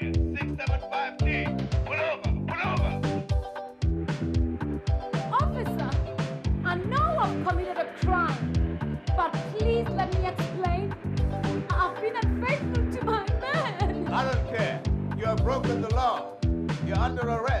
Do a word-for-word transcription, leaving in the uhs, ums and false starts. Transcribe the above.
in six seven five D. Pull over, pull over. Officer, I know I've committed a crime, but please let me explain. I've been unfaithful to my man. I don't care. You have broken the law. You're under arrest.